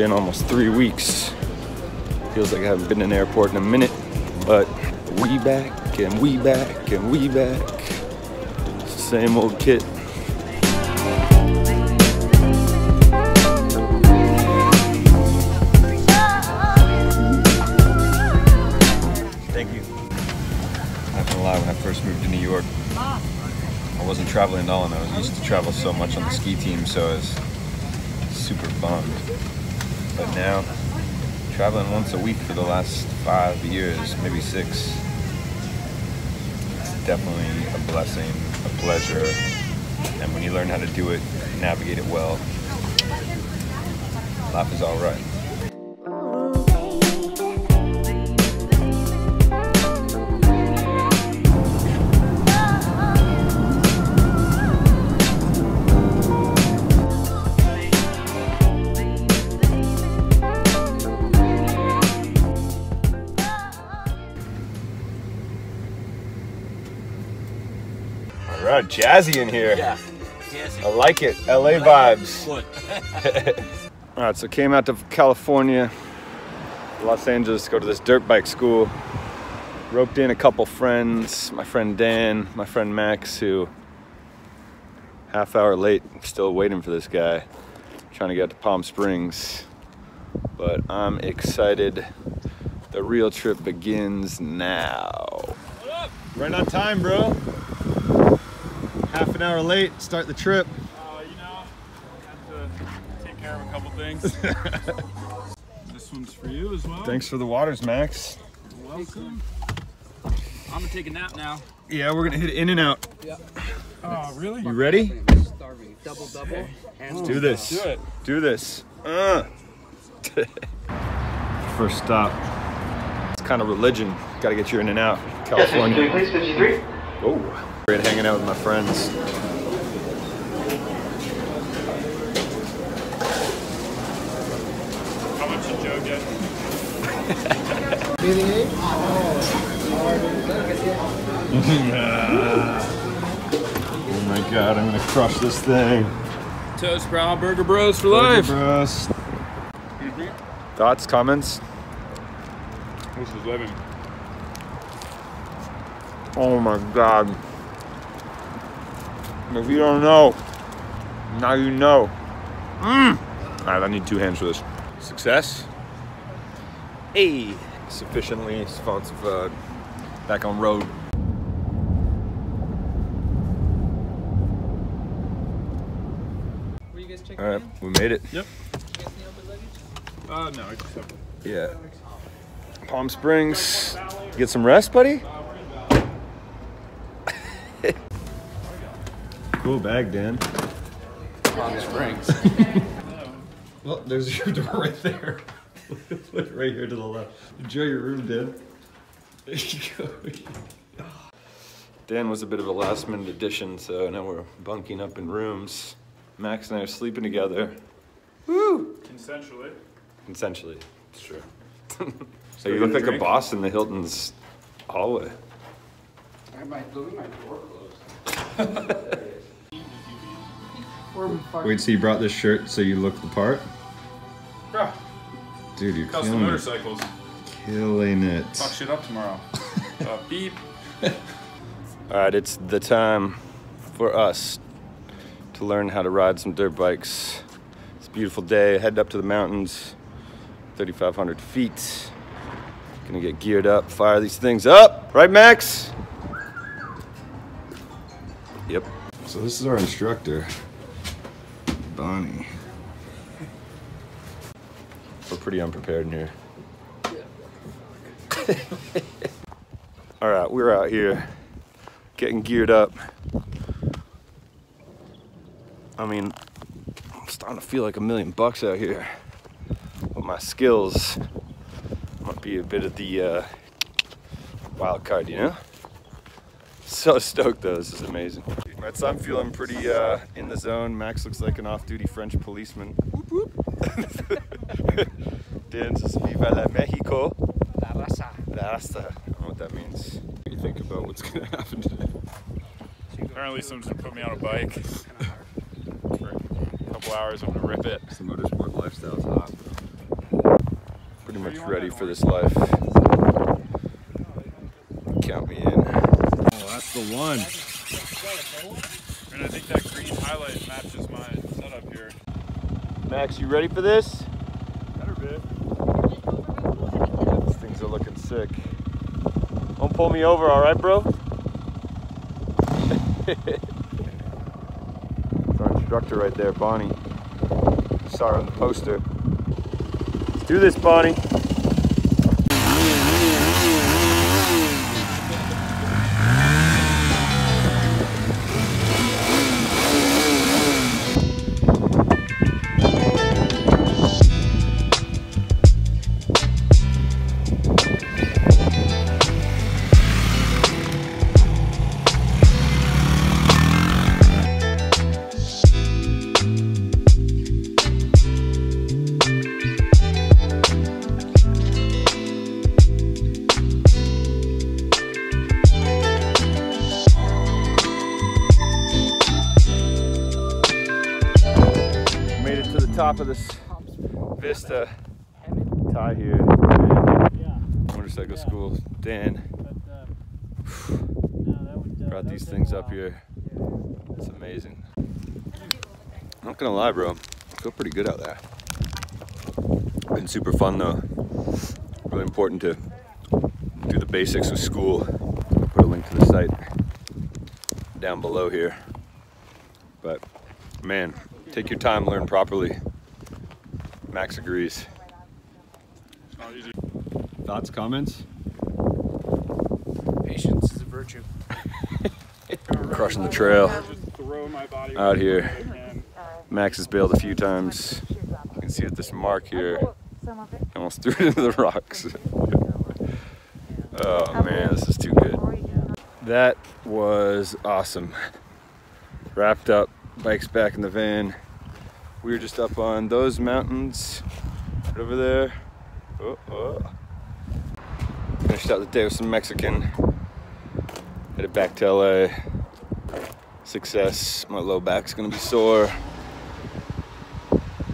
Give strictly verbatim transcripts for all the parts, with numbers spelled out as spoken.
been almost three weeks. Feels like I haven't been in the airport in a minute, but we back and we back and we back. It's the same old kit. Thank you. I'm not gonna lie, when I first moved to New York, I wasn't traveling at all, and I was used to travel so much on the ski team, so I was super bummed. But now, traveling once a week for the last five years, maybe six, it's definitely a blessing, a pleasure, and when you learn how to do it, navigate it well, life is all right. Right, jazzy in here. Yeah, jazzy. I like it. L A vibes. All right, so came out to California, Los Angeles, go to this dirt bike school. Roped in a couple friends, my friend Dan, my friend Max, who half hour late, still waiting for this guy, trying to get to Palm Springs. But I'm excited. The real trip begins now. What up? Right on time, bro. Half an hour late, start the trip. Uh, you know, I have to take care of a couple things. This one's for you as well. Thanks for the waters, Max. You're welcome. I'm gonna take a nap now. Yeah, we're gonna hit In-N-Out. Yep. Oh, really? You ready? I'm starving. Double, double. Hey. And let's do this. Do it. Do this. Uh. First stop. It's kind of religion. Gotta get your In-N-Out. California. Yes, please, fifty-three. Oh. Hanging out with my friends. How much did Joe get? Oh my god, I'm gonna crush this thing. Toast Brown Burger Bros for life. Bros. Mm-hmm. Thoughts, comments? This is living. Oh my god. If you don't know, now you know. Mm. All right, I need two hands for this. Success. Hey. Sufficiently responsive, uh, back on road. Were you guys checking All right, in? We made it. Yep. You guys need open luggage? Uh, no, I just have it. Yeah. Palm Springs. Get some rest, buddy? Cool bag, Dan. Palm Springs. Well, there's your door right there. Look right here to the left. Enjoy your room, Dan. There you go. Dan was a bit of a last minute addition, so now we're bunking up in rooms. Max and I are sleeping together. Woo! Consensually. Consensually, sure. So you look like a boss in the Hilton's hallway. I might leave my door closed. Wait, so you brought this shirt so you look the part? Yeah. Dude, you're Custom killing motorcycles. It. Killing it. Fuck shit up tomorrow. uh, beep. Alright, it's the time for us to learn how to ride some dirt bikes. It's a beautiful day. Headed up to the mountains, thirty-five hundred feet. Gonna get geared up, fire these things up. Right, Max? Yep. So this is our instructor. Bonnie. We're pretty unprepared in here. All right, we're out here getting geared up. I mean, I'm starting to feel like a million bucks out here. But my skills might be a bit of the uh, wild card, you know? So stoked though, this is amazing. Right, so I'm feeling pretty uh, in the zone. Max looks like an off-duty French policeman. Whoop, whoop. Dan's just Viva la Mexico. La raza. La raza. I don't know what that means. What do you think about what's gonna happen today? Apparently someone's gonna put me on a bike. For a couple hours, I'm gonna rip it. It's the motorsport lifestyle top. pretty much ready for this life. Count me in. Oh, that's the one. And I think that green highlight matches my setup here. Max, you ready for this? Better be. These things are looking sick. Don't pull me over, all right, bro? That's our instructor right there, Bonnie. Saw her on the poster. Let's do this, Bonnie. Top of this vista, Ty here, motorcycle school, Dan, brought these things up here, it's amazing. I'm not gonna lie, bro, I feel pretty good out there. Been super fun though, really important to do the basics with school. I'll put a link to the site down below here, but man, take your time, learn properly. Max agrees. Thoughts, comments? Patience is a virtue. Crushing the trail out here. Max has bailed a few times. You can see at this mark here. Almost threw it into the rocks. Oh man, this is too good. That was awesome. Wrapped up, bikes back in the van. We were just up on those mountains right over there. Oh, oh. Finished out the day with some Mexican. Headed back to L A. Success. My low back's gonna be sore,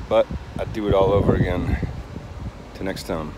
but I'd do it all over again. Till next time.